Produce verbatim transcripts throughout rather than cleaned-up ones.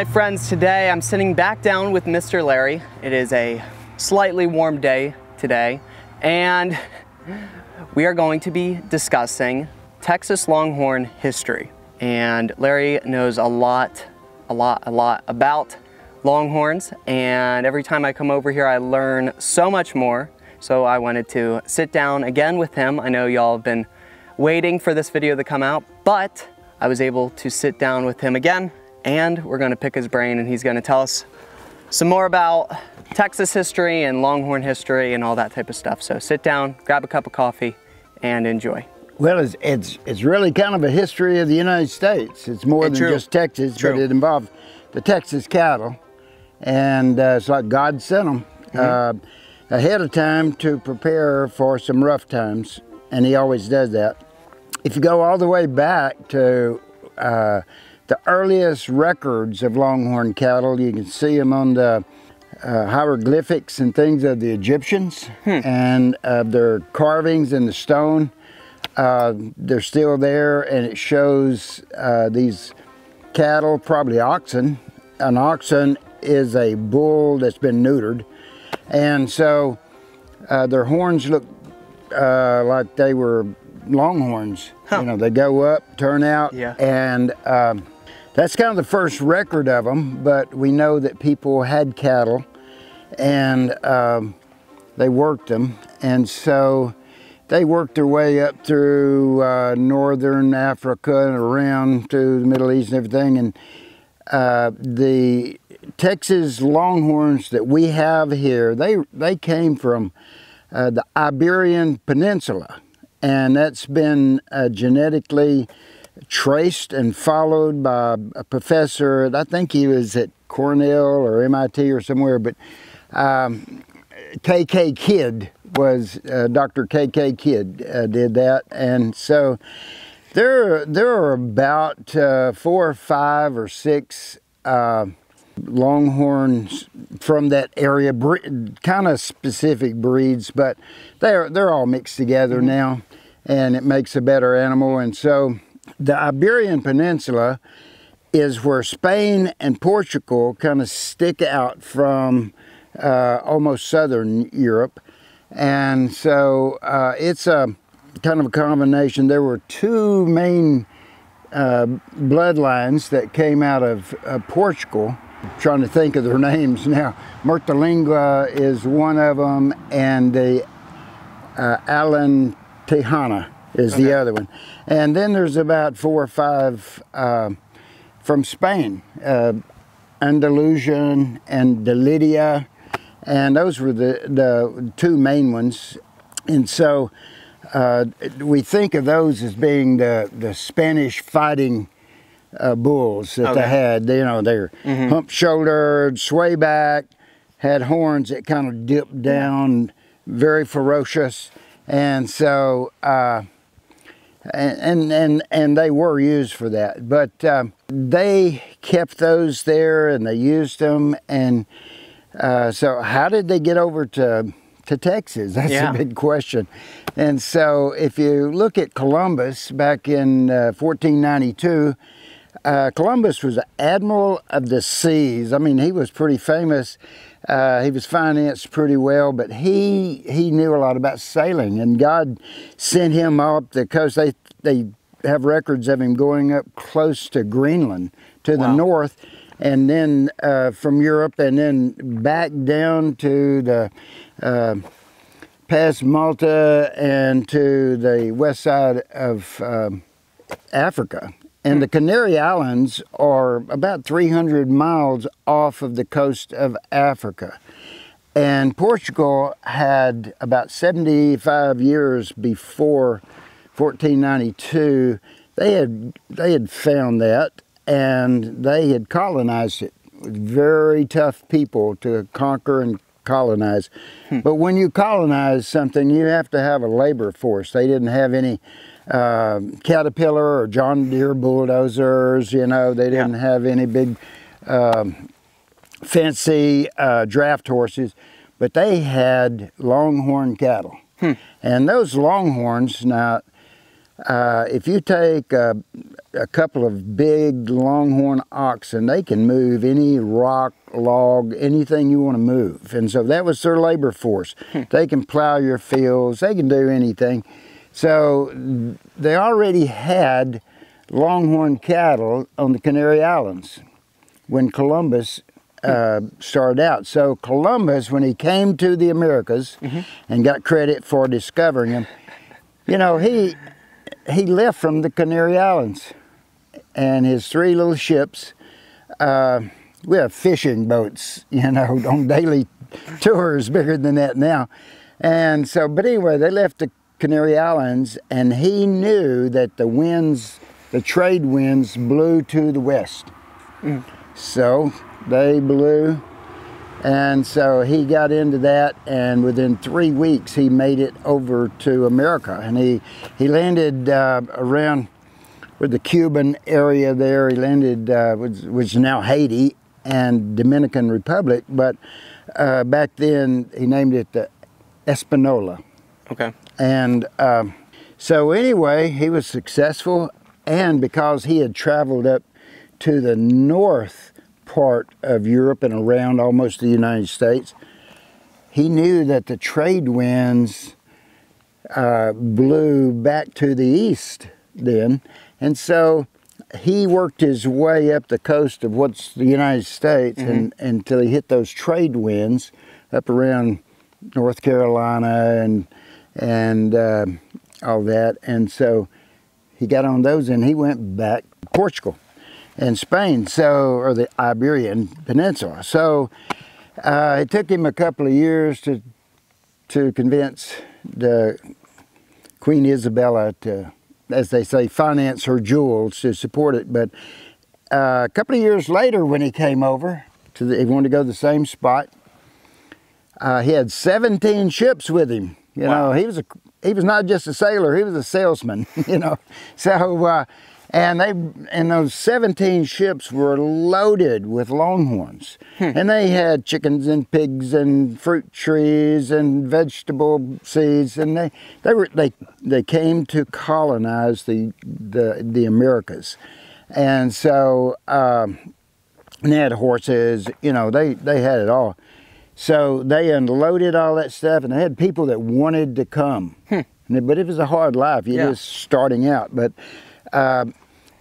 my friends, today I'm sitting back down with Mister Larry. It is a slightly warm day today, and we are going to be discussing Texas Longhorn history. And Larry knows a lot, a lot, a lot about Longhorns, and every time I come over here I learn so much more. So I wanted to sit down again with him. I know y'all have been waiting for this video to come out, but I was able to sit down with him again, and we're gonna pick his brain, and he's gonna tell us some more about Texas history and Longhorn history and all that type of stuff. So sit down, grab a cup of coffee, and enjoy. Well, it's, it's, it's really kind of a history of the United States. It's more it's than true. just Texas, true. but it involves the Texas cattle, and uh, it's like God sent them mm-hmm. uh, ahead of time to prepare for some rough times, and he always does that. If you go all the way back to uh, the earliest records of Longhorn cattle, you can see them on the uh, hieroglyphics and things of the Egyptians hmm. and uh, their carvings in the stone. Uh, they're still there, and it shows uh, these cattle, probably oxen. An oxen is a bull that's been neutered, and so uh, their horns look uh, like they were longhorns. Huh. You know, they go up, turn out, yeah. and um, that's kind of the first record of them. But we know that people had cattle, and um, they worked them, and so they worked their way up through uh, northern Africa and around to the Middle East and everything. And uh, the Texas Longhorns that we have here, they they came from uh, the Iberian Peninsula, and that's been uh, genetically traced and followed by a professor. I think he was at Cornell or M I T or somewhere, but um, K K. Kidd was uh, Doctor K K. Kidd uh, did that, and so there there are about uh, four or five or six uh, Longhorns from that area, kind of specific breeds, but they're they're all mixed together now, and it makes a better animal. And so the Iberian Peninsula is where Spain and Portugal kind of stick out from uh, almost southern Europe. And so uh, it's a kind of a combination. There were two main uh, bloodlines that came out of uh, Portugal. I'm trying to think of their names now. Mertolingua is one of them, and the uh, Alentejana is okay. the other one. And then there's about four or five uh, from Spain, uh, Andalusian and Delidia. And those were the, the two main ones. And so uh, we think of those as being the, the Spanish fighting uh, bulls that okay. they had. They, you know, they were mm-hmm. hump-shouldered, sway back, had horns that kind of dipped down, very ferocious. And so, uh, and, and, and they were used for that. But uh, they kept those there, and they used them, and Uh, so how did they get over to, to Texas? That's yeah. a big question. And so if you look at Columbus back in uh, fourteen ninety-two, uh, Columbus was an admiral of the seas. I mean, he was pretty famous. Uh, he was financed pretty well, but he he knew a lot about sailing, and God sent him up the coast. They, they have records of him going up close to Greenland, to wow. the north, and then uh, from Europe, and then back down to the uh, past Malta and to the west side of uh, Africa. And mm. the Canary Islands are about three hundred miles off of the coast of Africa. And Portugal had about seventy-five years before fourteen ninety-two, they had, they had found that, and they had colonized it. Very tough people to conquer and colonize. Hmm. But when you colonize something, you have to have a labor force. They didn't have any uh, Caterpillar or John Deere bulldozers, you know. They didn't yeah. have any big um, fancy uh, draft horses, but they had longhorn cattle. Hmm. And those longhorns, now, Uh, if you take uh, a couple of big longhorn oxen, they can move any rock, log, anything you want to move. And so that was their labor force. They can plow your fields, they can do anything. So they already had longhorn cattle on the Canary Islands when Columbus uh, started out. So Columbus, when he came to the Americas mm-hmm. and got credit for discovering them, you know, he... he left from the Canary Islands and his three little ships. Uh, we have fishing boats, you know, on daily tours bigger than that now. And so, but anyway, they left the Canary Islands and he knew that the winds, the trade winds blew to the west. Mm. So they blew. And so he got into that, and within three weeks he made it over to America, and he he landed uh, around with the Cuban area there. He landed uh, which, which is now Haiti and Dominican Republic, but uh, back then he named it the Hispanola. Okay. And uh, so anyway, he was successful, and because he had traveled up to the north part of Europe and around almost the United States, he knew that the trade winds uh, blew back to the east then, and so he worked his way up the coast of what's the United States mm-hmm. and, until he hit those trade winds up around North Carolina and and uh, all that, and so he got on those and he went back to Portugal and Spain, so, or the Iberian Peninsula. So uh, it took him a couple of years to to convince the Queen Isabella to, as they say, finance her jewels to support it. But uh, a couple of years later, when he came over, to the, he wanted to go to the same spot. Uh, he had seventeen ships with him. You wow. know, he was a he was not just a sailor; he was a salesman. You know, so. Uh, And they and those seventeen ships were loaded with longhorns. Hmm. And they had chickens and pigs and fruit trees and vegetable seeds, and they they were they they came to colonize the the, the Americas. And so um, and they had horses, you know, they they had it all. So they unloaded all that stuff, and they had people that wanted to come. Hmm. And, but it was a hard life. You're yeah. just starting out, but Uh,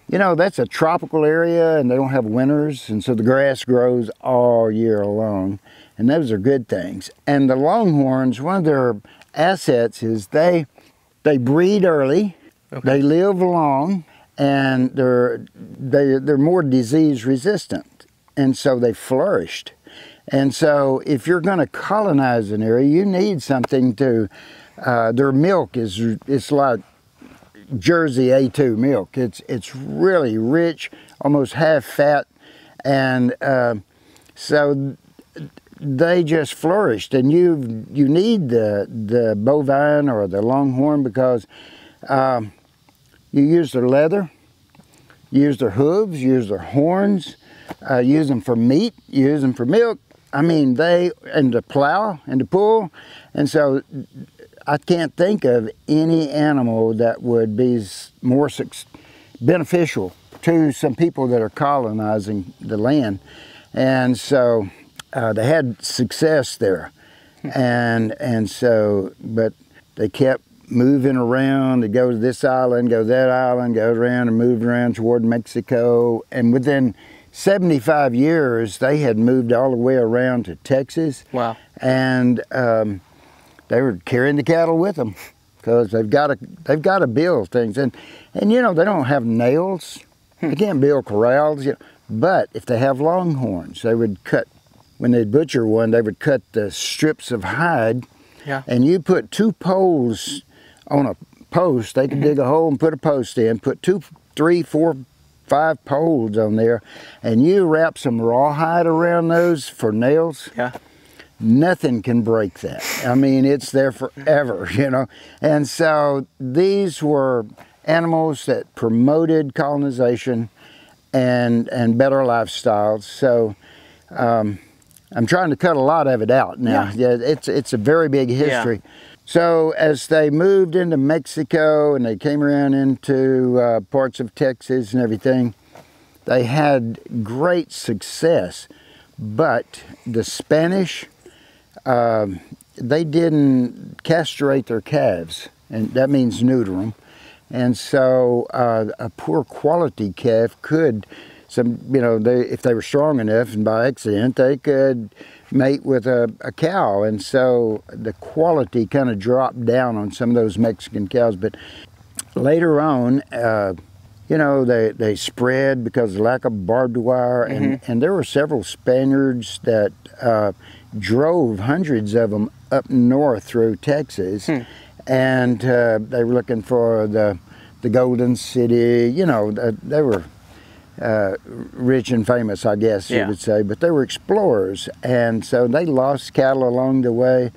you know, that's a tropical area and they don't have winters, and so the grass grows all year long, and those are good things. And the longhorns, one of their assets is they they breed early, okay. they live long, and they're they, they're more disease resistant, and so they flourished. And so if you're going to colonize an area, you need something to uh, their milk is it's like Jersey A two milk. It's it's really rich, almost half fat, and uh, so they just flourished. And you you need the the bovine or the longhorn because um, you use their leather, you use their hooves, you use their horns, uh, you use them for meat, you use them for milk. I mean, they and to plow and to pull, and so. I can't think of any animal that would be more beneficial to some people that are colonizing the land. And so uh, they had success there. And and so, but they kept moving around. They go to this island, go to that island, go around and move around toward Mexico. And within seventy-five years, they had moved all the way around to Texas. Wow. And, um, they were carrying the cattle with them because they've got to they've got to build things, and and you know they don't have nails, they can't build corrals, you know. But if they have longhorns, they would cut when they'd butcher one, they would cut the strips of hide, yeah. and you put two poles on a post. They could dig a hole and put a post in, put two, three, four, five poles on there, and you wrap some rawhide around those for nails. Yeah. Nothing can break that. I mean, it's there forever, you know. And so these were animals that promoted colonization and and better lifestyles. So um, I'm trying to cut a lot of it out now. Yeah, yeah it's it's a very big history. Yeah. So as they moved into Mexico and they came around into uh, parts of Texas and everything, they had great success. But the Spanish, uh, they didn't castrate their calves, and that means neuter them. And so uh, a poor quality calf could, some you know, they, if they were strong enough and by accident, they could mate with a, a cow. And so the quality kind of dropped down on some of those Mexican cows. But later on, uh, you know, they, they spread because of lack of barbed wire. Mm-hmm. and, and there were several Spaniards that uh, drove hundreds of them up north through Texas. Hmm. And uh, they were looking for the, the Golden City. You know, they were uh, rich and famous, I guess yeah. you would say, but they were explorers. And so they lost cattle along the way.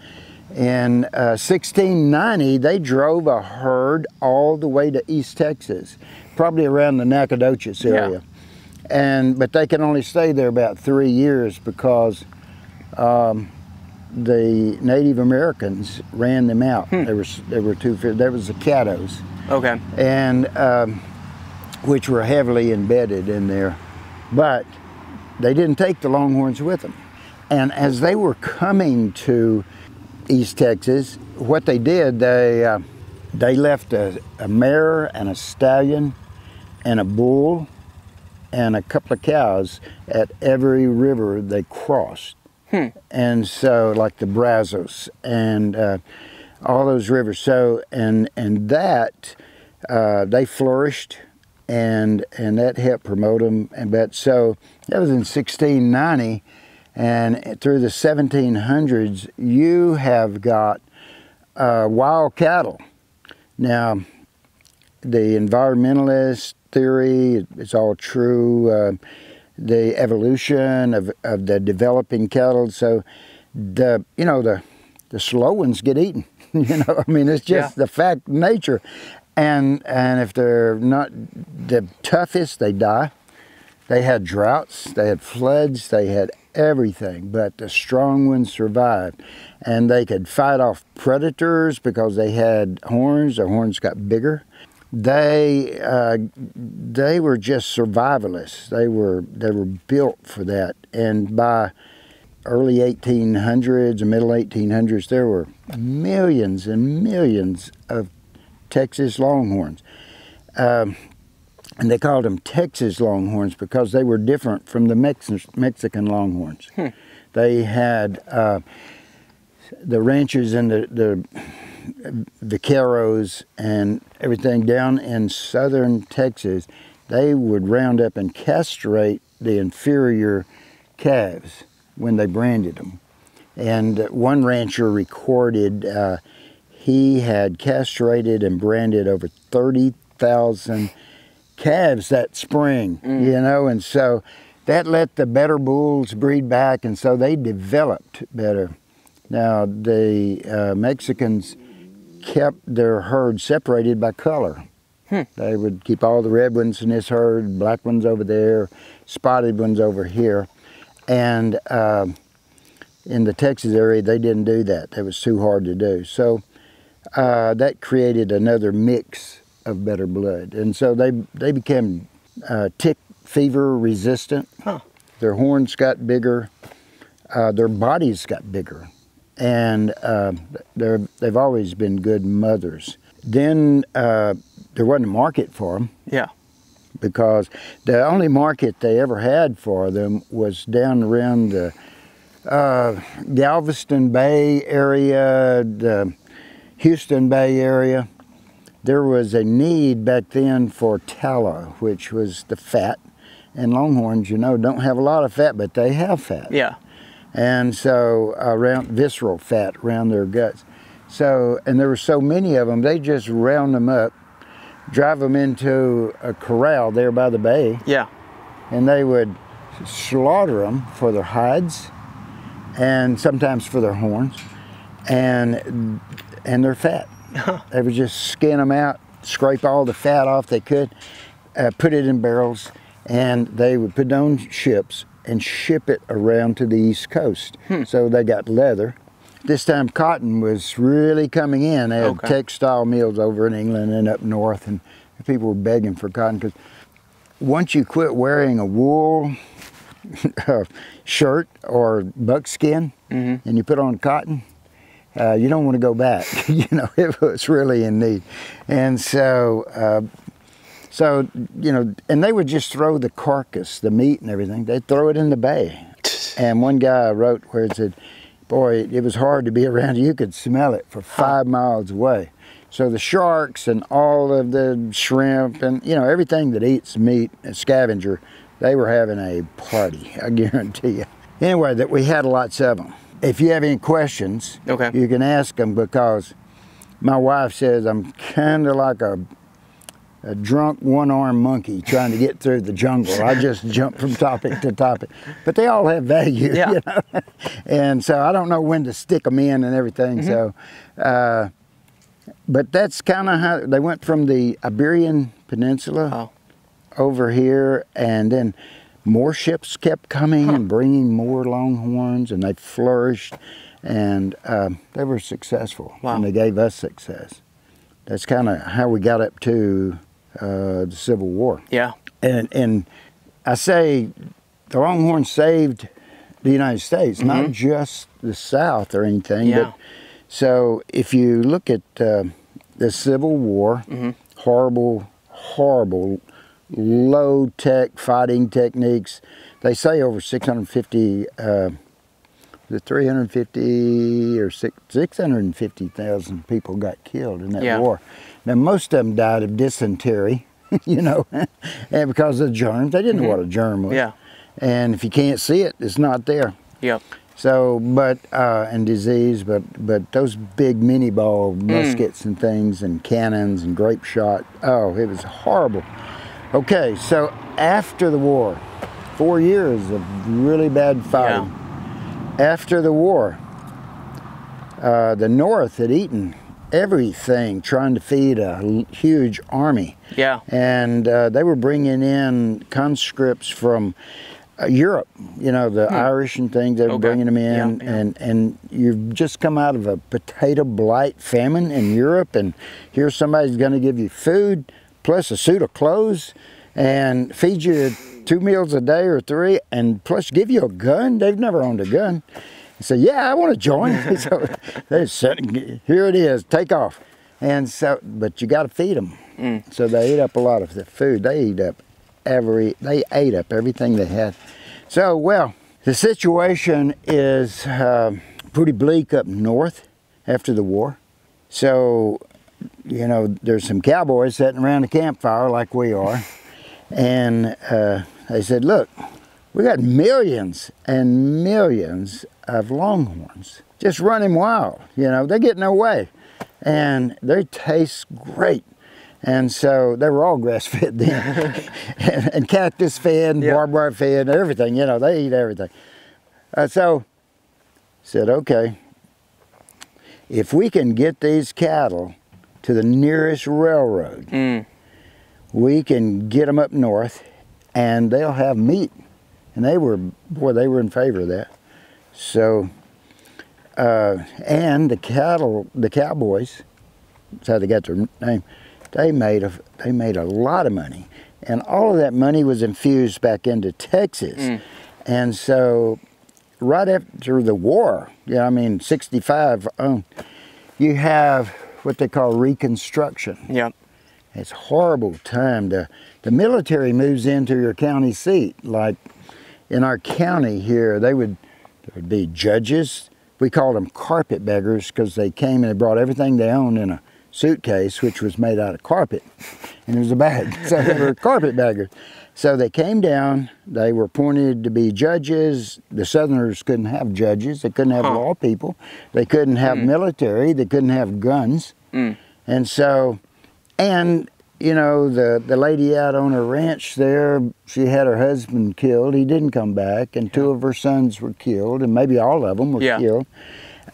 In uh, sixteen ninety, they drove a herd all the way to East Texas, probably around the Nacogdoches area. Yeah. And, but they could only stay there about three years because um, the Native Americans ran them out. Hmm. There was there were two. There was the Caddos, okay, and um, which were heavily embedded in there, but they didn't take the Longhorns with them. And as they were coming to East Texas, what they did, they uh, they left a, a mare and a stallion and a bull and a couple of cows at every river they crossed. Hmm. And so, like the Brazos and uh, all those rivers. So, and and that uh, they flourished, and and that helped promote them. And but so that was in sixteen ninety, and through the seventeen hundreds, you have got uh, wild cattle. Now, the environmentalist theory—it's all true. Uh, the evolution of, of the developing cattle, so the you know the the slow ones get eaten. You know, I mean, it's just yeah. the fact of nature, and and if they're not the toughest, they die. They had droughts, they had floods, they had everything, but the strong ones survived, and they could fight off predators because they had horns. Their horns got bigger. They uh, they were just survivalists. They were they were built for that. And by early eighteen hundreds, middle eighteen hundreds, there were millions and millions of Texas Longhorns, um, and they called them Texas Longhorns because they were different from the Mex Mexican Longhorns. Hmm. They had uh, the ranchers and the the. Vaqueros and everything down in southern Texas, they would round up and castrate the inferior calves when they branded them. And one rancher recorded uh, he had castrated and branded over thirty thousand calves that spring, mm. you know, and so that let the better bulls breed back, and so they developed better. Now, the uh, Mexicans kept their herd separated by color. Hmm. They would keep all the red ones in this herd, black ones over there, spotted ones over here. And uh, in the Texas area, they didn't do that. That was too hard to do. So uh, that created another mix of better blood. And so they, they became uh, tick fever resistant. Huh. Their horns got bigger. Uh, their bodies got bigger. And uh, they've always been good mothers. Then uh, there wasn't a market for them. Yeah. Because the only market they ever had for them was down around the uh, Galveston Bay area, the Houston Bay area. There was a need back then for tallow, which was the fat. And Longhorns, you know, don't have a lot of fat, but they have fat. Yeah. And so around visceral fat around their guts. So, and there were so many of them, they just round them up, drive them into a corral there by the bay. Yeah. And they would slaughter them for their hides and sometimes for their horns and, and their fat. They would just skin them out, scrape all the fat off they could, uh, put it in barrels, and they would put it on ships and ship it around to the East Coast. Hmm. So they got leather this time cotton was really coming in. They had okay. textile mills over in England and up north, and people were begging for cotton because once you quit wearing a wool shirt or buckskin mm-hmm. and you put on cotton, uh, you don't want to go back. You know, it was really in need. And so, uh, so you know, and they would just throw the carcass, the meat and everything, they'd throw it in the bay. And one guy wrote where it said, boy, it was hard to be around. You could smell it for five miles away. So the sharks and all of the shrimp and, you know, everything that eats meat, a scavenger, they were having a party, I guarantee you. Anyway, that we had lots of them. If you have any questions, okay. you can ask them, because my wife says I'm kind of like a, a drunk one-armed monkey trying to get through the jungle. I just jump from topic to topic. But they all have value, yeah. you know? And so I don't know when to stick them in and everything, mm-hmm. so... Uh, But that's kind of how they went from the Iberian Peninsula oh. over here, and then more ships kept coming huh. and bringing more longhorns, and they flourished, and uh, they were successful, wow. and they gave us success. That's kind of how we got up to uh, the Civil War. Yeah. And, and I say the longhorn saved the United States, mm-hmm. not just the South or anything, yeah. but... So if you look at uh, the Civil War, mm-hmm. horrible, horrible, low-tech fighting techniques. They say over six hundred fifty, uh, the three hundred fifty or six hundred fifty thousand people got killed in that yeah. war. Now most of them died of dysentery, you know, and because of germs. They didn't mm-hmm. know what a germ was. Yeah. And if you can't see it, it's not there. Yeah. So, but, uh, and disease, but, but those big mini ball muskets mm. and things and cannons and grape shot, oh, it was horrible. Okay, so after the war, four years of really bad fighting. Yeah. After the war, uh, the North had eaten everything trying to feed a huge army. Yeah. And uh, they were bringing in conscripts from Uh, Europe, you know, the hmm. Irish and things, they were okay. bringing them in, yeah, yeah. and and you've just come out of a potato blight famine in Europe, and here's somebody's going to give you food plus a suit of clothes and feed you two meals a day or three, and plus give you a gun. They've never owned a gun. So yeah, I want to join. So they said, here it is, take off. And so, but you got to feed them. Mm. So they ate up a lot of the food. They eat up. Every, they ate up everything they had. So, well, the situation is uh, pretty bleak up north after the war. So, you know, there's some cowboys sitting around a campfire like we are. And uh, they said, look, we got millions and millions of longhorns just running wild. You know, they get no way. And they taste great. And so they were all grass-fed then, and, and cactus-fed, and yep. barbed wire-fed, and everything. You know, they eat everything. Uh, so said, okay, if we can get these cattle to the nearest railroad, mm. we can get them up north, and they'll have meat. And they were, boy, they were in favor of that. So, uh, and the cattle, the cowboys, that's how they got their name. They made, a, they made a lot of money. And all of that money was infused back into Texas. Mm. And so right after the war, yeah, I mean, sixty-five, um, you have what they call Reconstruction. Yeah. It's a horrible time. To, the military moves into your county seat. Like in our county here, they would, there would be judges. We called them carpetbaggers because they came and they brought everything they owned in a suitcase, which was made out of carpet, and it was a bag. So they were carpetbaggers. So they came down, they were appointed to be judges. The Southerners couldn't have judges, they couldn't have huh. law people, they couldn't have mm. military, they couldn't have guns. Mm. And so, and you know, the, the lady out on her ranch there, she had her husband killed, he didn't come back, and two of her sons were killed, and maybe all of them were yeah. killed.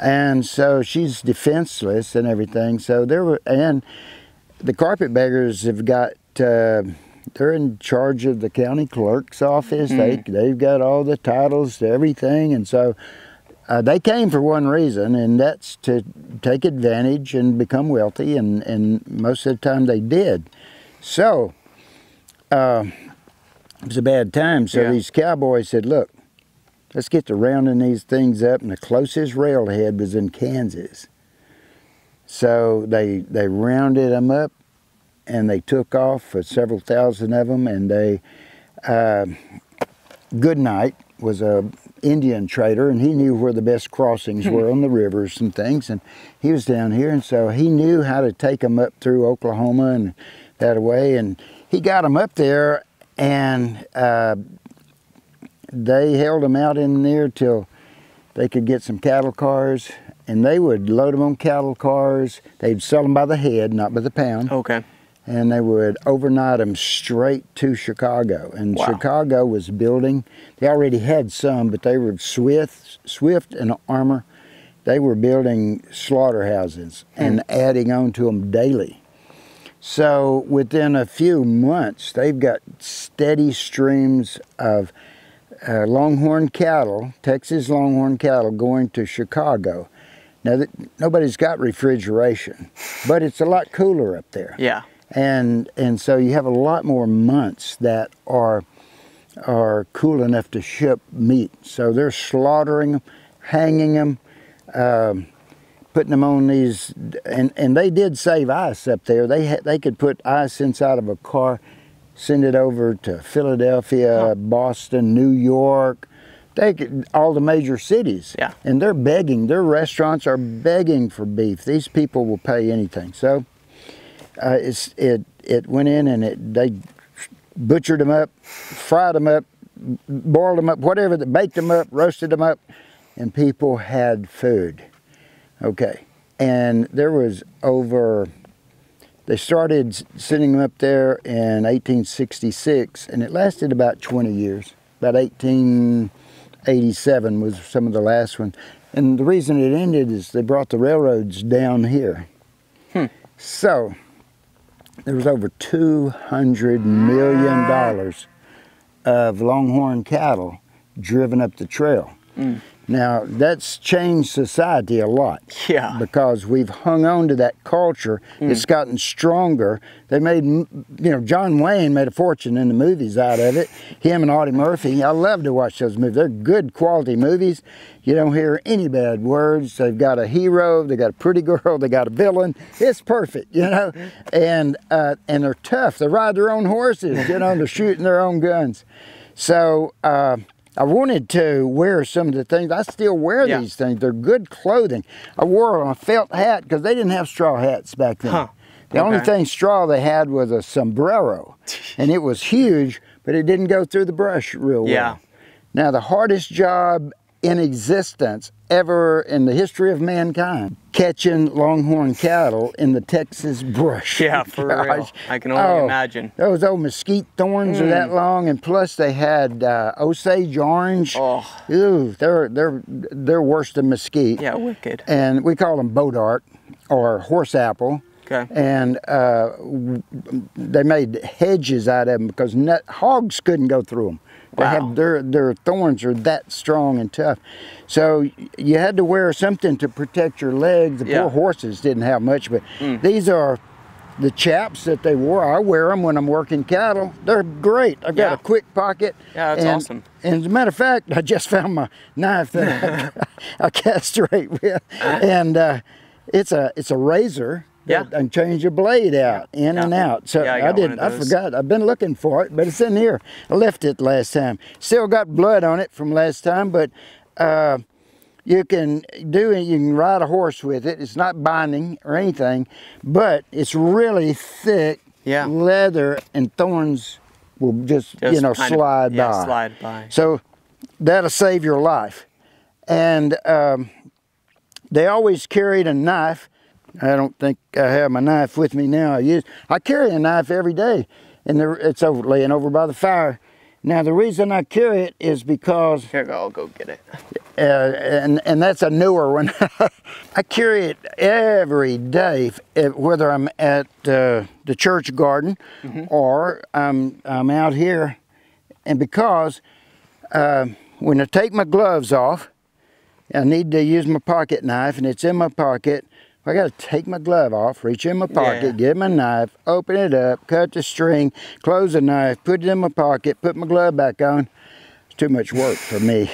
And so she's defenseless and everything. So there were, and the carpetbaggers have got, uh, they're in charge of the county clerk's office. Mm. They, they've got all the titles to everything. And so Uh, they came for one reason, and that's to take advantage and become wealthy, and, and most of the time they did. So uh, it was a bad time, so yeah. These cowboys said, look, let's get to rounding these things up, and the closest railhead was in Kansas. So they, they rounded them up, and they took off for several thousand of them, and they, uh, Goodnight was a Indian trader, and he knew where the best crossings were on the rivers and things, and he was down here, and so he knew how to take them up through Oklahoma and that way, and he got them up there, and uh, they held them out in there till they could get some cattle cars, and they would load them on cattle cars. They'd sell them by the head, not by the pound. Okay. And they would overnight them straight to Chicago. And wow. Chicago was building. They already had some, but they were Swift, Swift and Armor. They were building slaughterhouses mm. and adding on to them daily. So within a few months, they've got steady streams of uh, longhorn cattle, Texas longhorn cattle, going to Chicago. Now, that, nobody's got refrigeration, but it's a lot cooler up there. Yeah. And and so you have a lot more months that are are cool enough to ship meat. So they're slaughtering them, hanging them, um, putting them on these, and and they did save ice up there. They ha they could put ice inside of a car, send it over to Philadelphia, oh. Boston, New York. They could, all the major cities. Yeah. And they're begging. Their restaurants are begging for beef. These people will pay anything. So. Uh, it's, it it went in and it they butchered them up, fried them up, boiled them up, whatever, they baked them up, roasted them up, and people had food. Okay, and there was over, they started sending them up there in eighteen sixty-six, and it lasted about twenty years. About eighteen eighty-seven was some of the last ones. And the reason it ended is they brought the railroads down here. Hmm. So there was over two hundred million dollars of longhorn cattle driven up the trail. Mm. Now, that's changed society a lot. Yeah. Because we've hung on to that culture. Mm. It's gotten stronger. They made, you know, John Wayne made a fortune in the movies out of it. Him and Audie Murphy. I love to watch those movies. They're good quality movies. You don't hear any bad words. They've got a hero. They got a pretty girl. They got a villain. It's perfect, you know. And uh, and they're tough. They ride their own horses. You know, they're shooting their own guns. So. Uh, I wanted to wear some of the things. I still wear yeah. these things. They're good clothing. I wore a felt hat because they didn't have straw hats back then. Huh. The okay. only thing straw they had was a sombrero, and it was huge, but it didn't go through the brush real well. Yeah. Now, the hardest job in existence ever in the history of mankind, catching longhorn cattle in the Texas brush. Yeah, for Gosh. real. I can only oh, imagine. Those old mesquite thorns mm. are that long, and plus they had uh, Osage orange. Oh. Ooh, they're, they're, they're worse than mesquite. Yeah, wicked. And we call them bodart or horse apple. Okay. And uh, they made hedges out of them because nut, hogs couldn't go through them. They wow. have their, their thorns are that strong and tough. So you had to wear something to protect your legs. The yeah. poor horses didn't have much, but mm. these are the chaps that they wore. I wear them when I'm working cattle. They're great. I've yeah. got a quick pocket. Yeah, that's and, awesome. And as a matter of fact, I just found my knife that I, I castrate with. And uh, it's a it's a razor. Yeah. And change your blade out, in yeah. and out. So yeah, I, I didn't, I forgot. I've been looking for it, but it's in here. I left it last time. Still got blood on it from last time, but uh, you can do it. You can ride a horse with it. It's not binding or anything, but it's really thick yeah. leather, and thorns will just, just you know, slide of, yeah, by. slide by. So that'll save your life. And um, they always carried a knife. I don't think I have my knife with me now. I use I carry a knife every day, and there, it's over, laying over by the fire. Now the reason I carry it is because here I'll go get it. Uh, and and that's a newer one. I carry it every day, whether I'm at uh, the church garden mm-hmm. or I'm I'm out here, and because uh, when I take my gloves off, I need to use my pocket knife, and it's in my pocket. I got to take my glove off, reach in my pocket, yeah. get my knife, open it up, cut the string, close the knife, put it in my pocket, put my glove back on. It's too much work for me.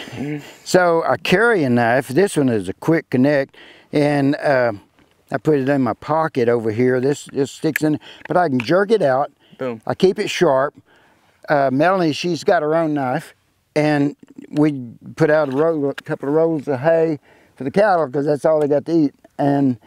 So I carry a knife. This one is a quick connect, and uh, I put it in my pocket over here. This just sticks in, but I can jerk it out. Boom. I keep it sharp. Uh, Melanie, she's got her own knife, and we put out a, roll, a couple of rolls of hay for the cattle because that's all they got to eat. And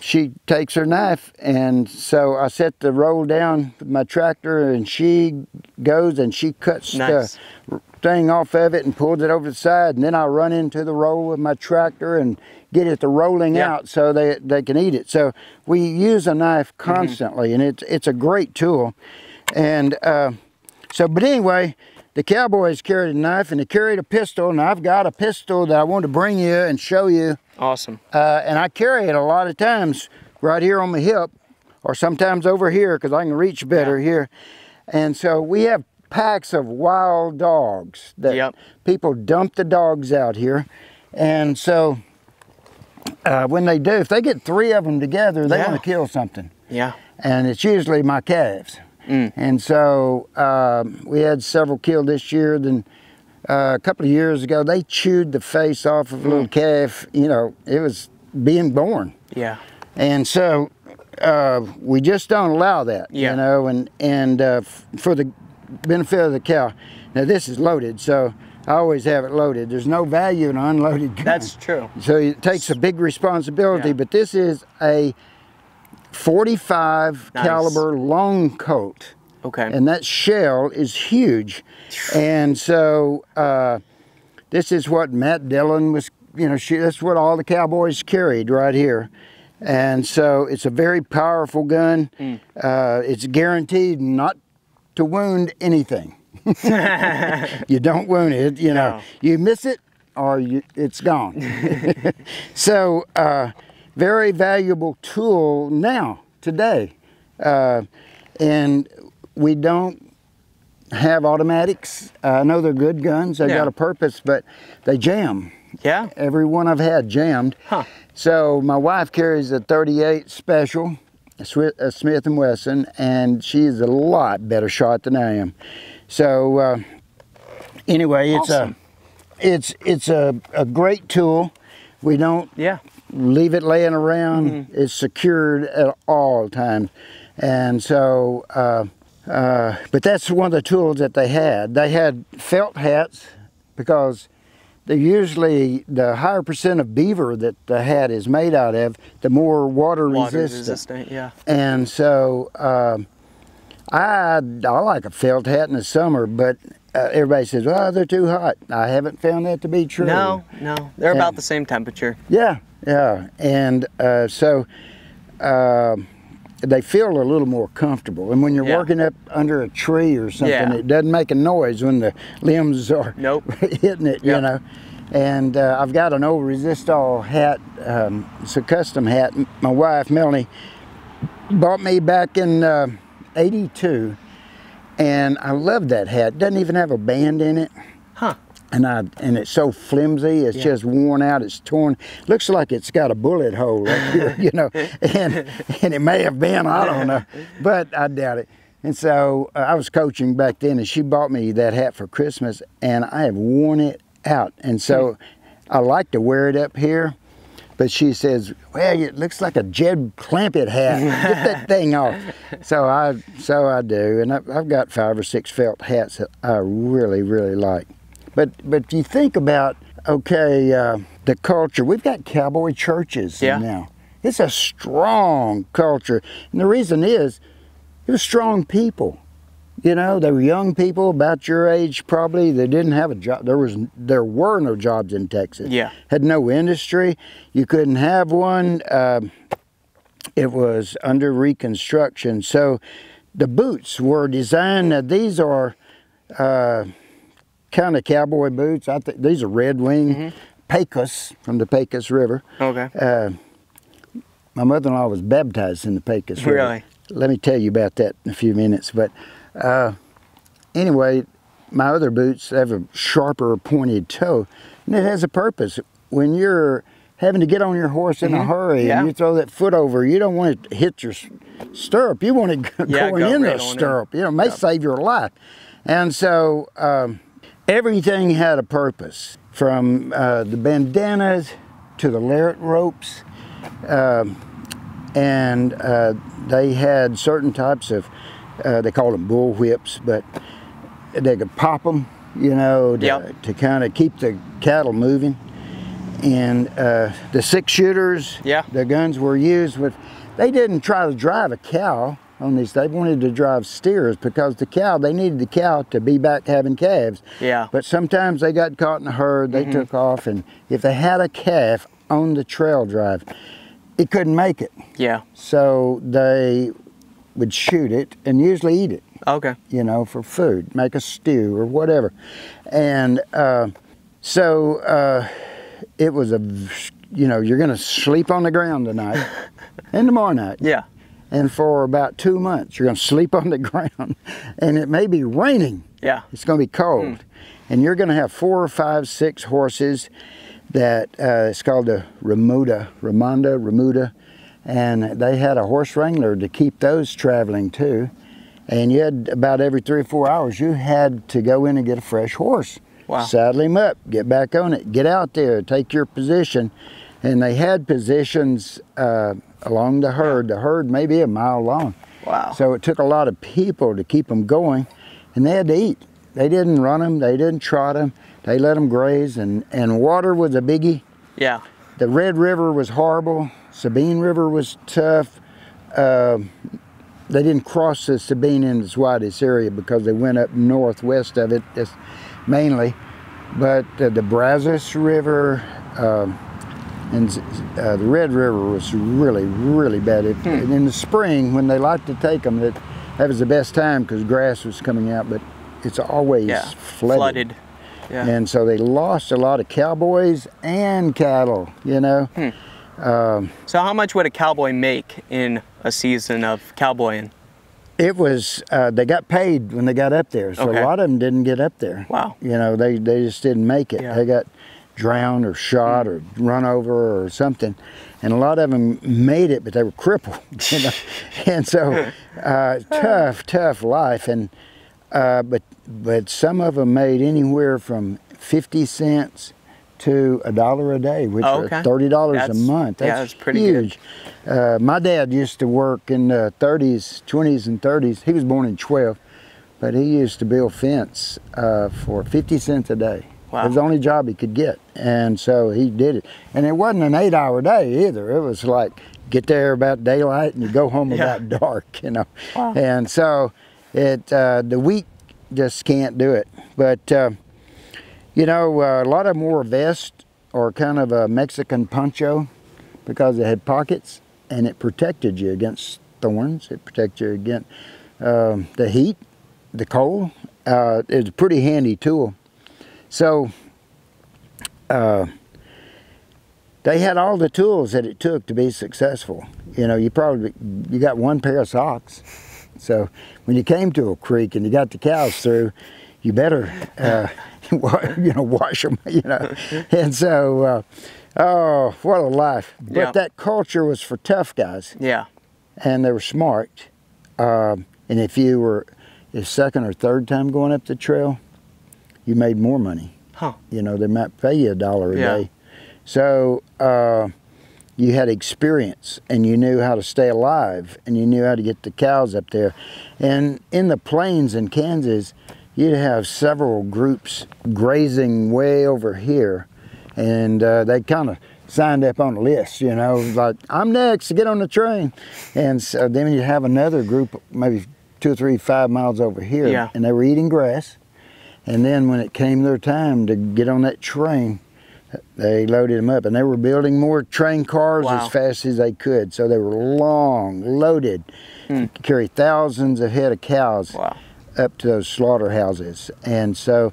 she takes her knife, and so I set the roll down with my tractor, and she goes and she cuts nice. the thing off of it and pulls it over the side, and then I run into the roll with my tractor and get it to rolling yeah. out so they, they can eat it. So we use a knife constantly, mm-hmm. and it's, it's a great tool. And uh, so, but anyway, the cowboys carried a knife, and they carried a pistol, and I've got a pistol that I wanted to bring you and show you. Awesome. Uh, and I carry it a lot of times right here on my hip, or sometimes over here because I can reach better yeah. here. And so we have packs of wild dogs that yep. people dump the dogs out here. And so uh, when they do, if they get three of them together, they yeah. want to kill something. Yeah. And it's usually my calves. Mm. And so um, we had several killed this year. Then uh, a couple of years ago, they chewed the face off of a little mm. calf. You know, it was being born. Yeah. And so uh, we just don't allow that. Yeah. You know, and and uh, for the benefit of the cow. Now this is loaded, so I always have it loaded. There's no value in an unloaded gun. That's true. So it takes a big responsibility. Yeah. But this is a forty-five nice. Caliber long coat. Okay. And that shell is huge. And so uh, this is what Matt Dillon was, you know, she, that's what all the cowboys carried right here. And so it's a very powerful gun. Mm. Uh, it's guaranteed not to wound anything. You don't wound it, you know. No. You miss it or you, it's gone. So, uh, very valuable tool now, today. Uh, and we don't have automatics. Uh, I know they're good guns, they've yeah. got a purpose, but they jam. Yeah. Every one I've had jammed. Huh. So my wife carries a thirty-eight special, a Smith and Wesson, and she's a lot better shot than I am. So uh, anyway, it's awesome. a it's it's a, a great tool. We don't yeah. leave it laying around. Mm-hmm. It's secured at all times. And so, uh, uh, but that's one of the tools that they had. They had felt hats because they're usually the higher percent of beaver that the hat is made out of, the more water, water resistant. resistant. Yeah. And so um, I, I like a felt hat in the summer, but Uh, everybody says, well, they're too hot. I haven't found that to be true. No, no. They're and, about the same temperature. Yeah, yeah. And uh, so uh, they feel a little more comfortable. And when you're yeah. working up under a tree or something, yeah. it doesn't make a noise when the limbs are nope. hitting it, yep. you know. And uh, I've got an old Resistol hat. Um, it's a custom hat. My wife, Melanie, bought me back in uh, eighty-two. And I love that hat. It doesn't even have a band in it. Huh. And I and it's so flimsy. It's yeah. just worn out. It's torn. Looks like it's got a bullet hole up here, you know. And and it may have been. I don't know. But I doubt it. And so uh, I was coaching back then, and she bought me that hat for Christmas, and I have worn it out. And so I like to wear it up here. But she says, well, it looks like a Jed Clampett hat. Get that thing off. So I so I do. And I've, I've got five or six felt hats that I really, really like. But but you think about, okay, uh, the culture. We've got cowboy churches yeah. now. It's a strong culture. And the reason is, it was strong people. You know, they were young people about your age probably. They didn't have a job. There was, there were no jobs in Texas. Yeah. Had no industry. You couldn't have one. Uh, it was under Reconstruction. So the boots were designed. Now these are uh, kind of cowboy boots. I think these are Red Wing, mm-hmm. Pecos, from the Pecos River. Okay. Uh, my mother-in-law was baptized in the Pecos River. Really? Let me tell you about that in a few minutes. But Uh, anyway, my other boots have a sharper pointed toe, and it has a purpose. when you're having to get on your horse in mm-hmm. a hurry yeah. and you throw that foot over, you don't want it to hit your stirrup. You want it going yeah, go in right the stirrup. It. You know, it may yep. save your life. And so um, everything had a purpose, from uh, the bandanas to the lariat ropes. Um, and uh, they had certain types of, uh, they called them bull whips, but they could pop them, you know, to, yep. to kind of keep the cattle moving. And uh, the six shooters, yeah. the guns were used with, they didn't try to drive a cow on these. They wanted to drive steers because the cow, they needed the cow to be back having calves. Yeah. But sometimes they got caught in a herd, they mm-hmm. took off, and if they had a calf on the trail drive, it couldn't make it. Yeah. So they would shoot it and usually eat it. Okay. You know, for food, make a stew or whatever. And uh, so uh, it was a, you know, you're going to sleep on the ground tonight and tomorrow night. Yeah. And for about two months, you're going to sleep on the ground, and it may be raining. Yeah. It's going to be cold. Mm. And you're going to have four or five, six horses that, uh, it's called the Ramuda, Ramonda, Ramuda. And they had a horse wrangler to keep those traveling too. And you had about every three or four hours, you had to go in and get a fresh horse. Wow. Saddle him up, get back on it, get out there, take your position. And they had positions uh, along the herd. The herd may be a mile long. Wow. So it took a lot of people to keep them going, and they had to eat. They didn't run them, they didn't trot them, they let them graze, and, and water was a biggie. Yeah. The Red River was horrible. Sabine River was tough. Uh, they didn't cross the Sabine in its widest area because they went up northwest of it mainly. But uh, the Brazos River, uh, and uh, the Red River was really, really bad. It, hmm. And in the spring, when they liked to take them, that, that was the best time because grass was coming out, but it's always yeah. flooded. flooded. Yeah. And so they lost a lot of cowboys and cattle, you know. Hmm. Um, so how much would a cowboy make in a season of cowboying? It was, uh, they got paid when they got up there. So okay. a lot of them didn't get up there. Wow. You know, they, they just didn't make it. Yeah. They got drowned or shot or run over or something. And a lot of them made it, but they were crippled. You know? And so uh, tough, tough life. And uh, but, but some of them made anywhere from fifty cents to a dollar a day, which oh, okay. are thirty dollars that's, a month. That's, yeah, that's pretty huge. Good. Uh, my dad used to work in the thirties, twenties and thirties. He was born in twelve, but he used to build fence uh, for fifty cents a day. Wow. It was the only job he could get, and so he did it. And it wasn't an eight-hour day either. It was like get there about daylight and you go home yeah. about dark, you know. Wow. And so it uh, the week just can't do it. But uh, you know, uh, a lot of them wore a vest or kind of a Mexican poncho because it had pockets and it protected you against thorns. It protected you against uh, the heat, the cold. Uh, it was a pretty handy tool. So uh, they had all the tools that it took to be successful. You know, you probably, you got one pair of socks. So when you came to a creek and you got the cows through, you better, uh, you know, wash them, you know. And so, uh, oh, what a life. But yep. that culture was for tough guys. Yeah. And they were smart. Um, and if you were if second or third time going up the trail, you made more money. Huh. You know, they might pay you a dollar a yeah. day. So uh, you had experience, and you knew how to stay alive, and you knew how to get the cows up there. And in the plains in Kansas, you'd have several groups grazing way over here, and uh, they kind of signed up on a list, you know, like, I'm next to get on the train. And so then you'd have another group, maybe two or three, five miles over here, yeah. and they were eating grass. And then when it came their time to get on that train, they loaded them up, and they were building more train cars wow. as fast as they could. So they were long, loaded, mm. carry thousands of head of cows. Wow. Up to those slaughterhouses. And so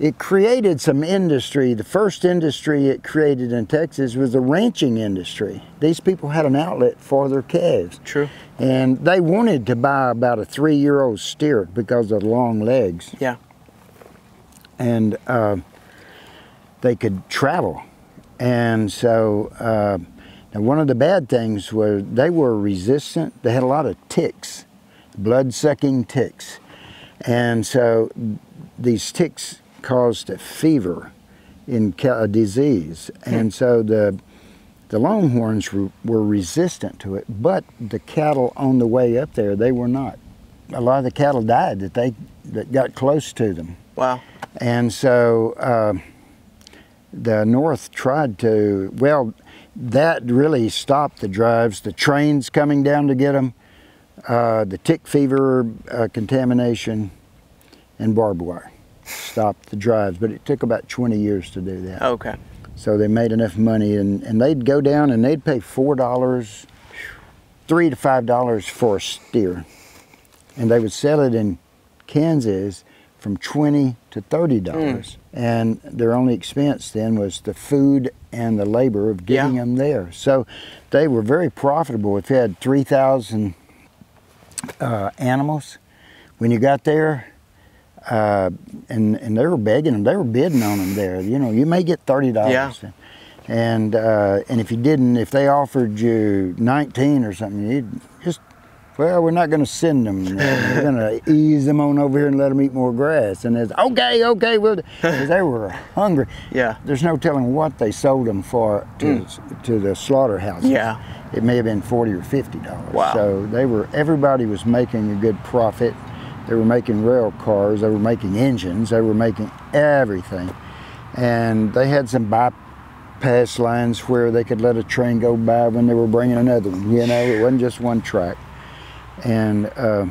it created some industry. The first industry it created in Texas was the ranching industry. These people had an outlet for their calves. True. And they wanted to buy about a three-year-old steer because of long legs. Yeah. And uh, they could travel. And so uh, now one of the bad things was they were resistant. They had a lot of ticks, blood-sucking ticks. And so these ticks caused a fever, in a disease. And so the, the longhorns were, were resistant to it, but the cattle on the way up there, they were not. A lot of the cattle died that they that got close to them. Wow. And so uh, the North tried to, well, that really stopped the drives, the trains coming down to get them, uh, the tick fever uh, contamination, and barbed wire stopped the drives. But it took about twenty years to do that. Okay. So they made enough money, and, and they'd go down and they'd pay four dollars, three to five dollars for a steer. And they would sell it in Kansas from twenty to thirty dollars. Mm. And their only expense then was the food and the labor of getting yeah. them there. So they were very profitable. If you had three thousand uh, animals, when you got there, uh, and, and they were begging them, they were bidding on them there. You know, you may get thirty dollars. Yeah. And, uh, and if you didn't, if they offered you nineteen or something, you'd just, well, we're not going to send them. We're going to ease them on over here and let them eat more grass. And it's, okay, okay, we'll do. They were hungry. Yeah. There's no telling what they sold them for to, mm. to the slaughterhouses. Yeah. It may have been forty or fifty dollars. Wow. So they were, everybody was making a good profit. They were making rail cars. They were making engines. They were making everything. And they had some bypass lines where they could let a train go by when they were bringing another one. You know, it wasn't just one track. And uh,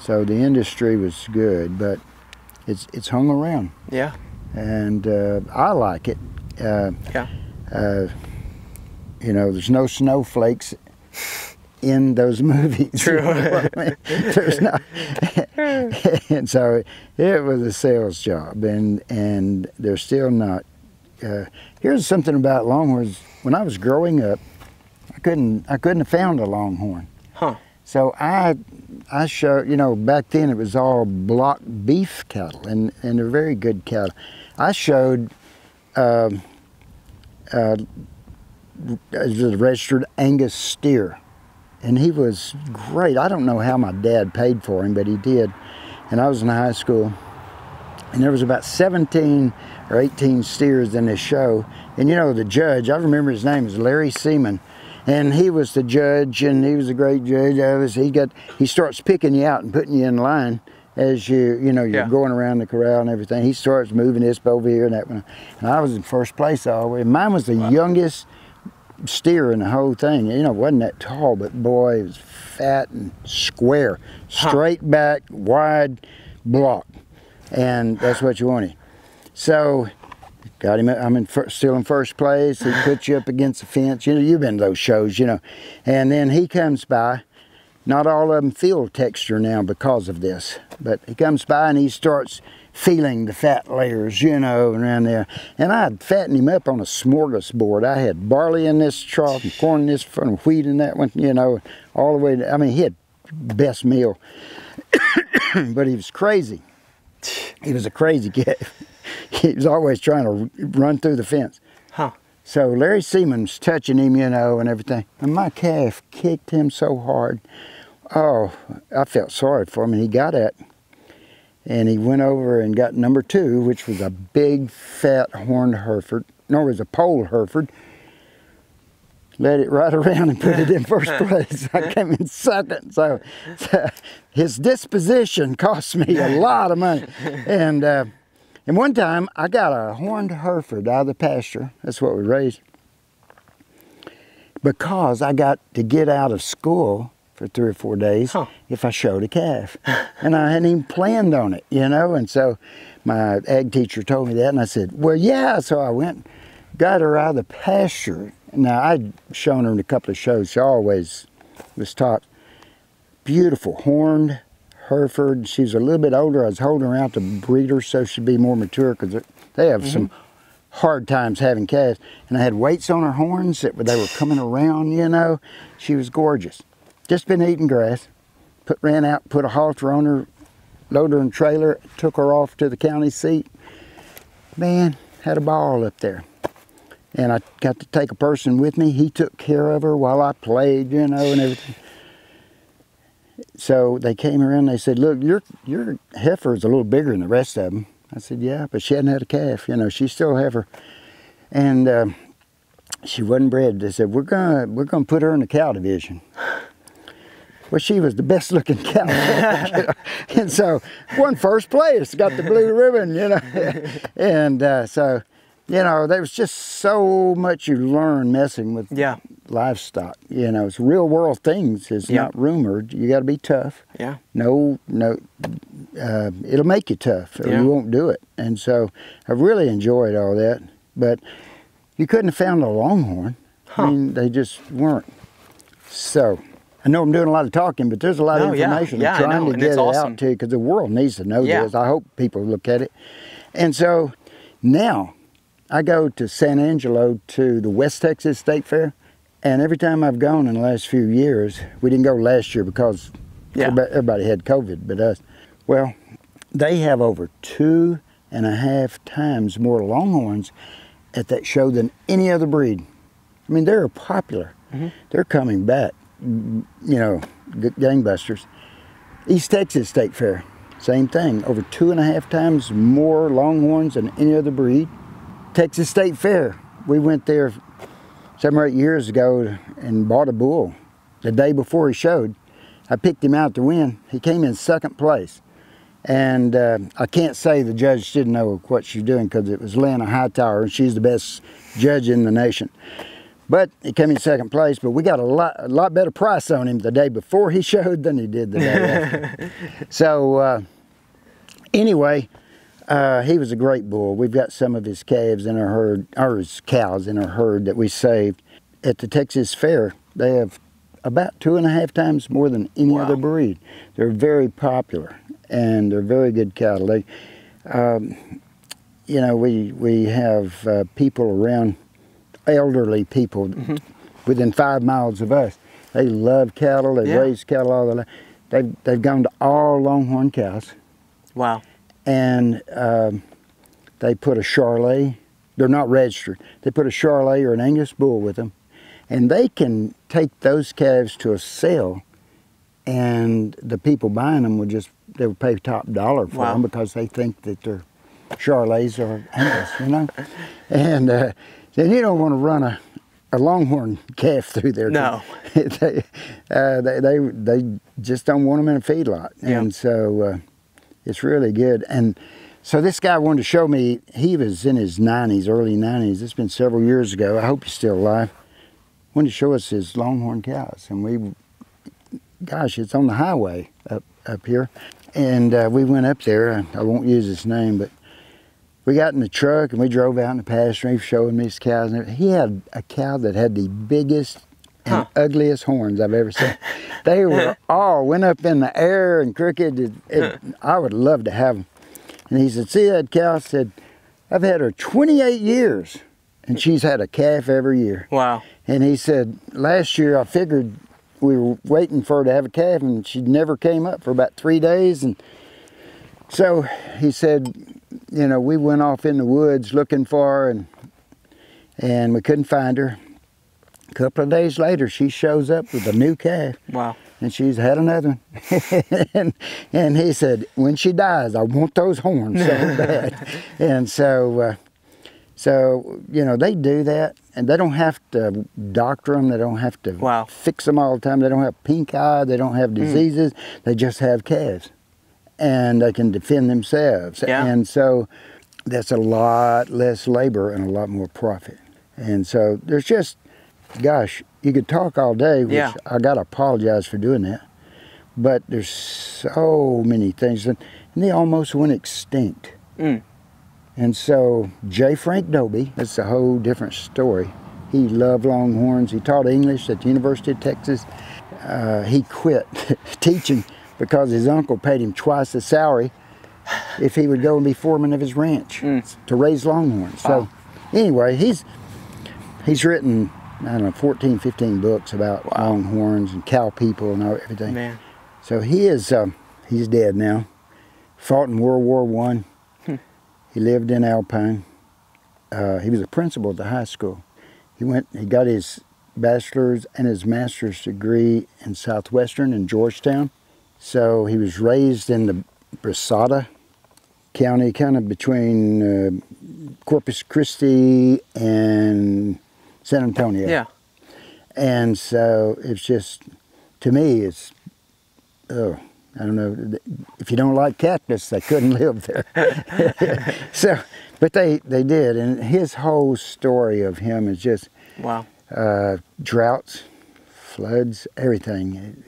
so the industry was good, but it's it's hung around. Yeah. And uh, I like it. Uh, yeah. Uh, you know, there's no snowflakes in those movies. True. You know I mean? There's not. And so it was a sales job, and and they're still not. Uh, here's something about longhorns. When I was growing up, I couldn't I couldn't have found a longhorn. Huh. So I, I show, you know, back then it was all block beef cattle, and, and they're very good cattle. I showed uh, uh, a registered Angus steer, and he was great. I don't know how my dad paid for him, but he did. And I was in high school, and there was about seventeen or eighteen steers in this show. And you know, the judge, I remember his name, is Larry Seaman. And he was the judge, and he was a great judge. He got, he starts picking you out and putting you in line as you, you know, you're yeah. going around the corral and everything. He starts moving this over here and that one. And I was in first place always. Mine was the wow. youngest steer in the whole thing. You know, it wasn't that tall, but boy, it was fat and square, straight huh. back, wide block, and that's what you wanted. So. Got him, I'm in first, still in first place. He puts you up against the fence. You know, you've been to those shows, you know. And then he comes by. Not all of them feel texture now because of this. But he comes by and he starts feeling the fat layers, you know, around there. And I'd fatten him up on a smorgasbord. I had barley in this trough and corn in this front and wheat in that one, you know, all the way to, I mean, he had best meal. But he was crazy. He was a crazy kid. He was always trying to run through the fence. Huh. So Larry Seaman's touching him, you know, and everything. And my calf kicked him so hard. Oh, I felt sorry for him, and he got up. And he went over and got number two, which was a big, fat horned Hereford. No, it was a pole Hereford. Led it right around and put it in first place. I came in second. So, so his disposition cost me a lot of money. And... Uh, And one time, I got a horned Hereford out of the pasture. That's what we raised. Because I got to get out of school for three or four days huh. if I showed a calf. And I hadn't even planned on it, you know? And so my ag teacher told me that, and I said, well, yeah. So I went, got her out of the pasture. Now, I'd shown her in a couple of shows. She always was taught. Beautiful horned Hereford. She was a little bit older. I was holding her out to breed her so she'd be more mature, because they have mm-hmm. some hard times having calves. And I had weights on her horns that they were coming around, you know. She was gorgeous. Just been eating grass. Put, ran out, put a halter on her, loaded her in a trailer, took her off to the county seat. Man, had a ball up there. And I got to take a person with me. He took care of her while I played, you know, and everything. So they came around and they said, look, your, your heifer's a little bigger than the rest of them. I said, yeah, but she hadn't had a calf, you know, she still have her. And uh, she wasn't bred. They said, we're gonna, we're gonna put her in the cow division. Well, she was the best looking cow. And so, won first place, got the blue ribbon, you know. And uh, so, you know, there was just so much you learn messing with yeah. livestock. You know, it's real world things. It's yeah. not rumored. You got to be tough. Yeah. No, no, uh, it'll make you tough or yeah. you won't do it. And so I really enjoyed all that. But you couldn't have found a longhorn. Huh. I mean, they just weren't. So I know I'm doing a lot of talking, but there's a lot no, of information yeah. Yeah, I'm trying to get it awesome. out to you because the world needs to know yeah. this. I hope people look at it. And so now, I go to San Angelo to the West Texas State Fair, and every time I've gone in the last few years, we didn't go last year because yeah. everybody had COVID but us. Well, they have over two and a half times more longhorns at that show than any other breed. I mean, they're popular. Mm-hmm. They're coming back, you know, gangbusters. East Texas State Fair, same thing. Over two and a half times more longhorns than any other breed. Texas State Fair. We went there seven or eight years ago and bought a bull. The day before he showed, I picked him out to win. He came in second place. And uh, I can't say the judge didn't know what she was doing because it was Lena Hightower, and she's the best judge in the nation. But he came in second place, but we got a lot, a lot better price on him the day before he showed than he did the day after. So uh, anyway, Uh, he was a great bull. We've got some of his calves in our herd, or his cows in our herd that we saved. At the Texas Fair, they have about two and a half times more than any wow. other breed. They're very popular, and they're very good cattle. They, um, you know, we, we have uh, people around, elderly people, mm-hmm. within five miles of us. They love cattle. They yeah. raise cattle all the time. They've, they've gone to all longhorn cows. Wow. And um, they put a Charlet, they're not registered, they put a Charlet or an Angus bull with them, and they can take those calves to a sale, and the people buying them would just, they would pay top dollar for wow. them because they think that they're Charlets or Angus, you know? And uh, then you don't want to run a, a longhorn calf through there. No. they, uh, they, they, they just don't want them in a feedlot. Yeah. And so, uh, it's really good. And so this guy wanted to show me, he was in his nineties, early nineties. It's been several years ago. I hope he's still alive. Wanted to show us his longhorn cows. And we, gosh, it's on the highway up, up here. And uh, we went up there. I won't use his name, but we got in the truck and we drove out in the pasture. He was showing me his cows. And he had a cow that had the biggest and huh. ugliest horns I've ever seen. They were all went up in the air and crooked. It, it, I would love to have them. And he said, see that cow? I said, I've had her twenty-eight years, and she's had a calf every year. Wow. And he said, last year I figured we were waiting for her to have a calf, and she never came up for about three days. And so he said, you know, we went off in the woods looking for her, and, and we couldn't find her. A couple of days later, she shows up with a new calf. Wow. And she's had another one. and, and he said, when she dies, I want those horns so bad. And so, uh, so, you know, they do that. And they don't have to doctor them. They don't have to wow. fix them all the time. They don't have pink eye. They don't have diseases. Mm. They just have calves. And they can defend themselves. Yeah. And so that's a lot less labor and a lot more profit. And so there's just... Gosh, you could talk all day, which yeah. I gotta apologize for doing that. But there's so many things, and they almost went extinct. Mm. And so J. Frank Dobie, that's a whole different story. He loved longhorns. He taught English at the University of Texas. Uh, he quit teaching because his uncle paid him twice the salary if he would go and be foreman of his ranch mm. to raise longhorns. Wow. So anyway, he's he's written, I don't know, fourteen, fifteen books about wow. longhorns and cow people and all, everything. Man. So he is, um, he's dead now. Fought in World War One. Hmm. He lived in Alpine. uh, he was a principal at the high school. He went, he got his bachelor's and his master's degree in Southwestern in Georgetown. So he was raised in the Brasada County, kind of between uh, Corpus Christi and San Antonio. Yeah. And so it's just, to me, it's, oh, I don't know, if you don't like cactus, they couldn't live there. So, but they, they did, and his whole story of him is just, wow. Uh, droughts, floods, everything.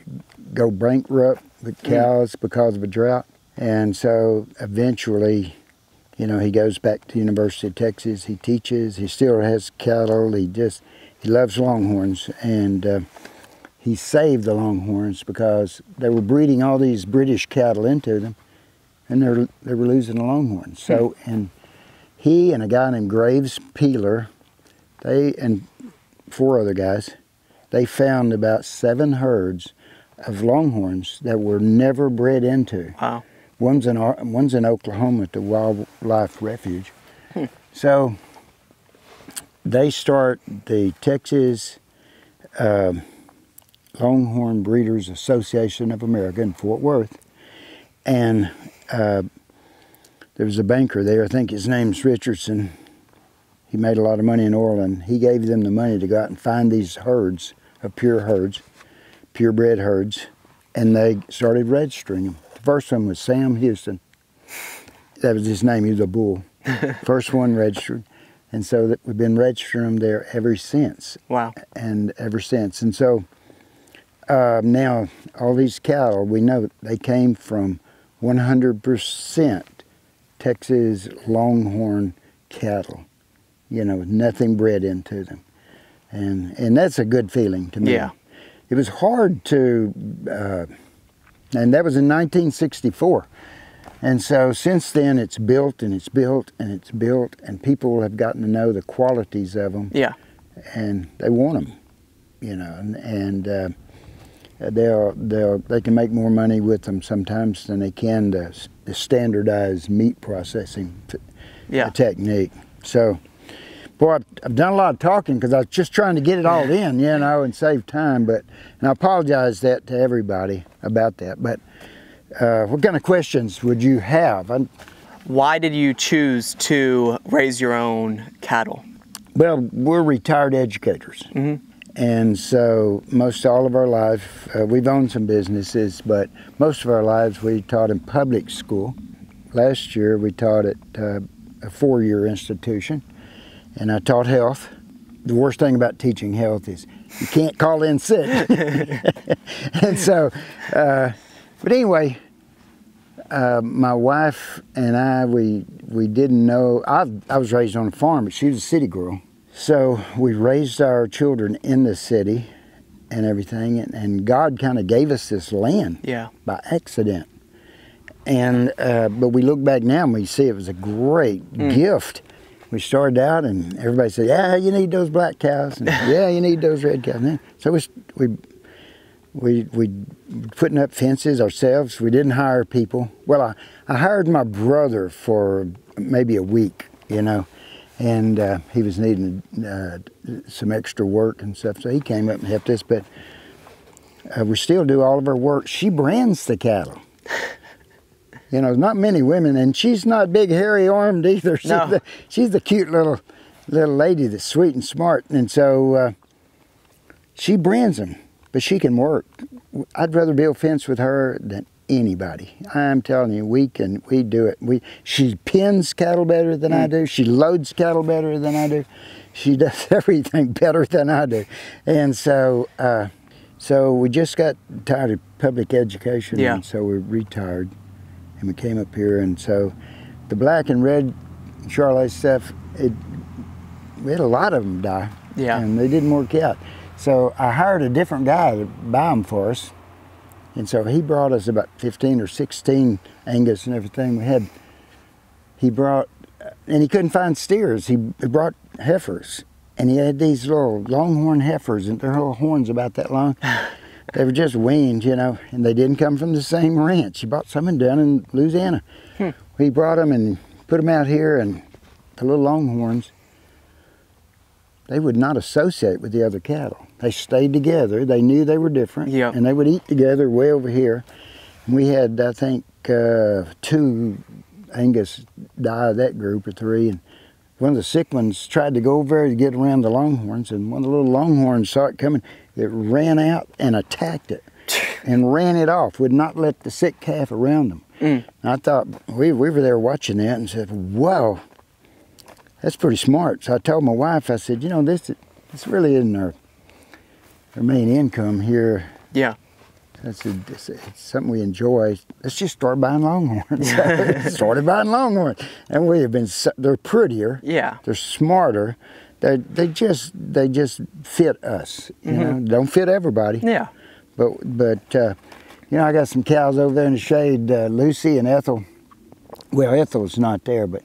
Go bankrupt with cows mm. because of a drought. And so eventually, you know, he goes back to University of Texas, he teaches, he still has cattle, he just, he loves longhorns, and uh, he saved the longhorns because they were breeding all these British cattle into them, and they're, they were losing the longhorns. So, and he and a guy named Graves Peeler, they, and four other guys, they found about seven herds of longhorns that were never bred into. Wow. One's in, one's in Oklahoma at the Wildlife Refuge. Hmm. So they start the Texas uh, Longhorn Breeders Association of America in Fort Worth. And uh, there was a banker there, I think his name's Richardson. He made a lot of money in oil, and he gave them the money to go out and find these herds of pure herds. purebred herds, and they started registering them. The first one was Sam Houston. That was his name, he was a bull. First one registered. And so that we've been registering them there ever since. Wow. And ever since. And so uh, now all these cattle, we know they came from one hundred percent Texas Longhorn cattle. You know, nothing bred into them. And, and that's a good feeling to me. Yeah. It was hard to, uh, and that was in nineteen sixty-four. And so since then it's built and it's built and it's built, and people have gotten to know the qualities of them. Yeah. And they want them, you know, and, and uh, they'll, they'll, they can make more money with them sometimes than they can the, the standardized meat processing yeah. technique. So. Boy, I've done a lot of talking because I was just trying to get it all in, you know, and save time. But, and I apologize that to everybody about that. But uh, what kind of questions would you have? I'm, Why did you choose to raise your own cattle? Well, we're retired educators. Mm-hmm. And so most all of our life, uh, we've owned some businesses, but most of our lives we taught in public school. Last year we taught at uh, a four-year institution. And I taught health. The worst thing about teaching health is you can't call in sick. And so, uh, but anyway, uh, my wife and I, we we didn't know. I, I was raised on a farm, but she was a city girl. So we raised our children in the city and everything, and, and God kind of gave us this land yeah. by accident. And uh, but we look back now and we see it was a great mm. gift. We started out and everybody said, yeah, you need those black cows. And, yeah, you need those red cows. So we, we, we, we putting up fences ourselves. We didn't hire people. Well, I, I hired my brother for maybe a week, you know, and uh, he was needing uh, some extra work and stuff. So he came up and helped us, but uh, we still do all of our work. She brands the cattle. You know, not many women, and she's not big, hairy-armed either. She's, no. the, she's the cute little little lady that's sweet and smart, and so uh, she brands them, but she can work. I'd rather build a fence with her than anybody. I'm telling you, we can, we do it. We She pins cattle better than mm. I do. She loads cattle better than I do. She does everything better than I do. And so, uh, so we just got tired of public education, yeah. and so we retired. And we came up here, and so the black and red Charlet stuff, it, we had a lot of them die, yeah. and they didn't work out. So I hired a different guy to buy them for us, and so he brought us about fifteen or sixteen Angus and everything we had. He brought, and he couldn't find steers, he brought heifers, and he had these little longhorn heifers, and their little horns about that long. They were just weaned, you know, and they didn't come from the same ranch. He bought some down in Louisiana. Hmm. We brought them and put them out here, and the little longhorns, they would not associate with the other cattle. They stayed together. They knew they were different. Yep. And they would eat together way over here. And we had, I think, uh, two Angus die of that group, or three. And one of the sick ones tried to go over there to get around the longhorns, and one of the little longhorns saw it coming. It ran out and attacked it and ran it off, would not let the sick calf around them. Mm. I thought, we, we were there watching that and said, wow, that's pretty smart. So I told my wife, I said, you know, this this really isn't our, our main income here. Yeah. I said, it's, it's something we enjoy. Let's just start buying longhorns. Started buying longhorns. And we have been, they're prettier. Yeah. They're smarter. They, they just they just fit us, you mm-hmm. know. Don't fit everybody. Yeah. But, but uh, you know, I got some cows over there in the shade, uh, Lucy and Ethel. Well, Ethel's not there, but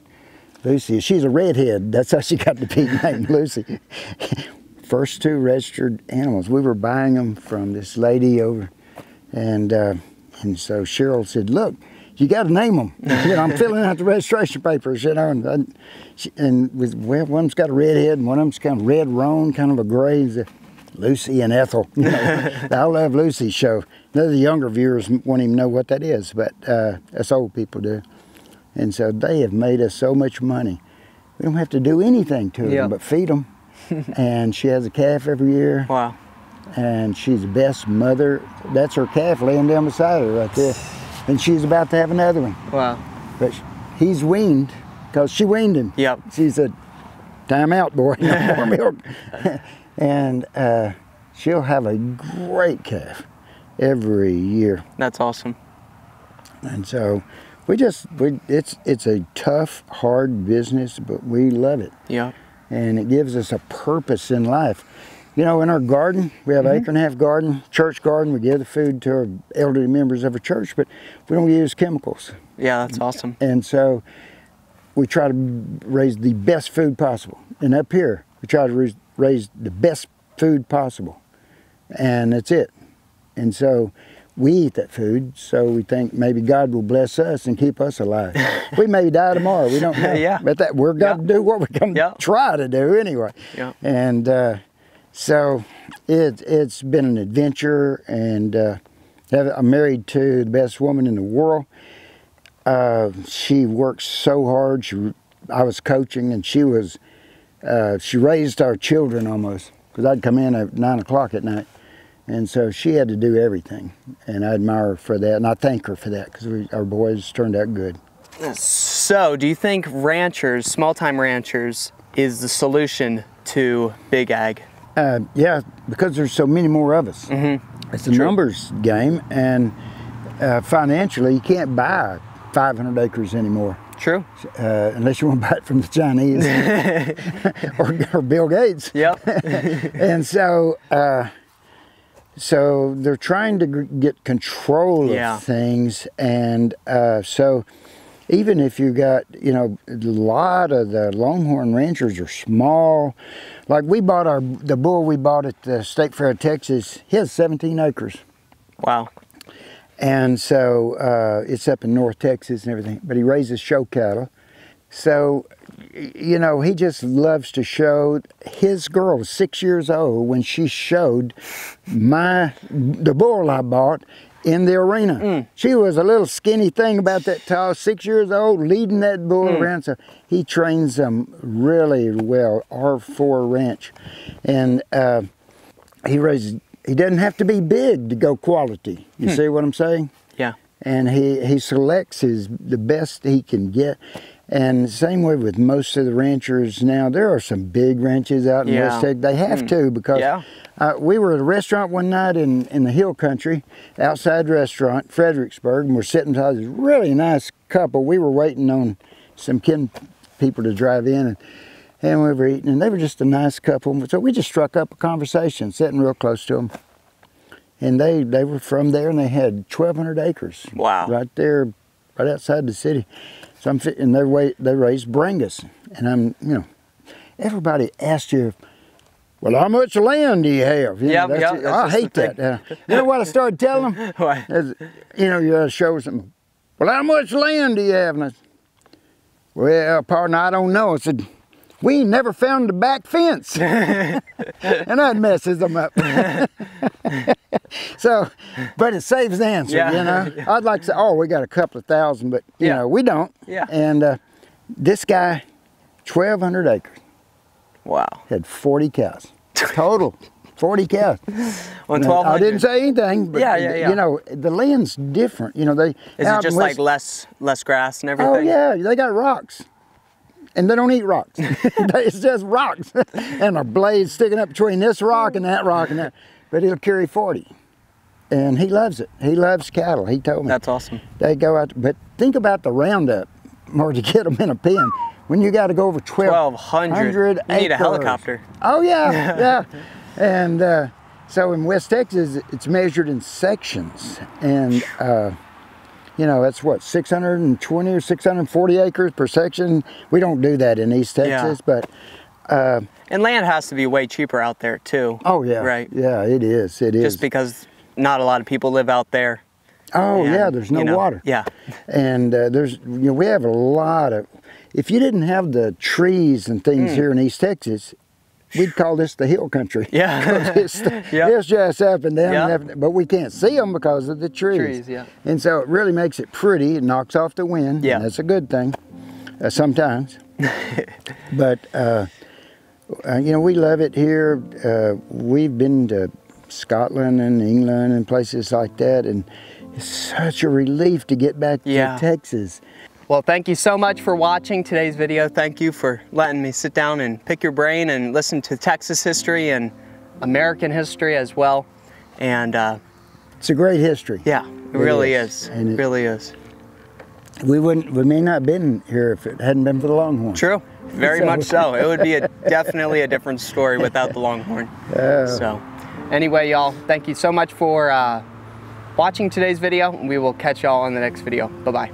Lucy, she's a redhead. That's how she got the pig name, Lucy. First two registered animals. We were buying them from this lady over. And uh, and so Cheryl said, look, you got to name them. You know, I'm filling out the registration papers, you know. And, I, she, and with, well, one of them's got a redhead and one of them's kind of red roan, kind of a gray. Lucy and Ethel. You know, the I Love Lucy show. None of the younger viewers won't even know what that is, but uh, us old people do. And so they have made us so much money. We don't have to do anything to yep. them but feed them. And she has a calf every year. Wow. And she's the best mother. That's her calf laying down beside her right there. And she's about to have another one. Wow. But he's weaned because she weaned him. Yep. She said, time out, boy. No more milk. And uh, she'll have a great calf every year. That's awesome. And so we just, we, it's it's a tough, hard business, but we love it. Yeah. And it gives us a purpose in life. You know, in our garden, we have mm-hmm. an acre and a half garden, church garden. We give the food to our elderly members of our church, but we don't use chemicals. Yeah, that's awesome. And so we try to raise the best food possible. And up here, we try to raise raise the best food possible, and that's it. And so we eat that food, so we think maybe God will bless us and keep us alive. We may die tomorrow, we don't know. Yeah. But that we're going to yeah. do what we're going to yeah. try to do anyway. Yeah. And uh, so it, it's been an adventure, and uh, I'm married to the best woman in the world. Uh, she works so hard. She, I was coaching, and she was Uh, she raised our children almost, because I'd come in at nine o'clock at night, and so she had to do everything, and I admire her for that, and I thank her for that, because our boys turned out good. So do you think ranchers, small-time ranchers, is the solution to big ag? Uh, yeah, because there's so many more of us. Mm-hmm. It's a True. numbers game, and uh, financially you can't buy five hundred acres anymore. True. Uh, unless you want to buy it from the Chinese or, or Bill Gates. Yep. And so, uh, so they're trying to get control yeah. of things, and uh, so even if you got, you know, a lot of the Longhorn ranchers are small. Like we bought our the bull we bought at the State Fair of Texas. He has seventeen acres. Wow. And so uh, it's up in North Texas and everything, but he raises show cattle. So, you know, he just loves to show. His girl was six years old when she showed my, the bull I bought in the arena. Mm. She was a little skinny thing about that tall, six years old, leading that bull mm. around. So he trains them really well, R four ranch. And uh, he raises. He doesn't have to be big to go quality. You hmm. see what I'm saying? Yeah. And he, he selects his the best he can get. And the same way with most of the ranchers now. There are some big ranches out in yeah. West Texas. They have hmm. to because yeah. uh, we were at a restaurant one night in, in the Hill Country, outside restaurant, Fredericksburg, and we're sitting beside this really nice couple. We were waiting on some kin people to drive in. And, And we were eating, and they were just a nice couple. So we just struck up a conversation, sitting real close to them. And they, they were from there, and they had twelve hundred acres. Wow. Right there, right outside the city. So I'm, and they, they raised Brangus. And I'm, you know, everybody asked you, well, how much land do you have? You yep, know, yep, it. I hate that. Uh, you know what I started telling them? What? As, you know, you're at a show or something. Well, how much land do you have? And I said, well, partner, I don't know. I said, we ain't never found the back fence. And that messes them up. So, but it saves the answer, yeah. You know. Yeah. I'd like to say, oh, we got a couple of thousand, but, you yeah. know, we don't. Yeah. And uh, this guy, twelve hundred acres. Wow. Had forty cows. Total. forty cows. Well, twelve hundred. I didn't say anything, but yeah, yeah, yeah. you know, the land's different. You know, they Is it just like less less grass and everything? Oh yeah, they got rocks. And they don't eat rocks. It's just rocks. And a blade sticking up between this rock and that rock and that. But he'll carry forty. And he loves it. He loves cattle, he told me. That's awesome. They go out, but think about the roundup, or to get them in a pen. When you got to go over twelve hundred acres. You need a helicopter. Oh yeah, yeah. And uh, so in West Texas, it's measured in sections. And, uh, you know, that's what, six hundred twenty or six hundred forty acres per section. We don't do that in East Texas, yeah. but... Uh, and land has to be way cheaper out there, too. Oh, yeah. Right? Yeah, it is. It is. Just because not a lot of people live out there. Oh, and, yeah, there's no you know, water. Yeah. And uh, there's, you know, we have a lot of... If you didn't have the trees and things mm. here in East Texas, we'd call this the Hill Country. Yeah. It's, yep. it's just up and down, yep. and up, but we can't see them because of the trees. trees yeah. And so it really makes it pretty. It knocks off the wind. Yeah. And that's a good thing uh, sometimes. But, uh, uh, you know, we love it here. Uh, we've been to Scotland and England and places like that, and it's such a relief to get back yeah. to Texas. Well, thank you so much for watching today's video. Thank you for letting me sit down and pick your brain and listen to Texas history and American history as well. And uh, it's a great history. Yeah, it, it really is. is. And it really is. We wouldn't, we may not have been here if it hadn't been for the Longhorn. True, very so. much so. It would be a, definitely a different story without the Longhorn. Oh. So, anyway, y'all, thank you so much for uh, watching today's video. We will catch y'all in the next video. Bye bye.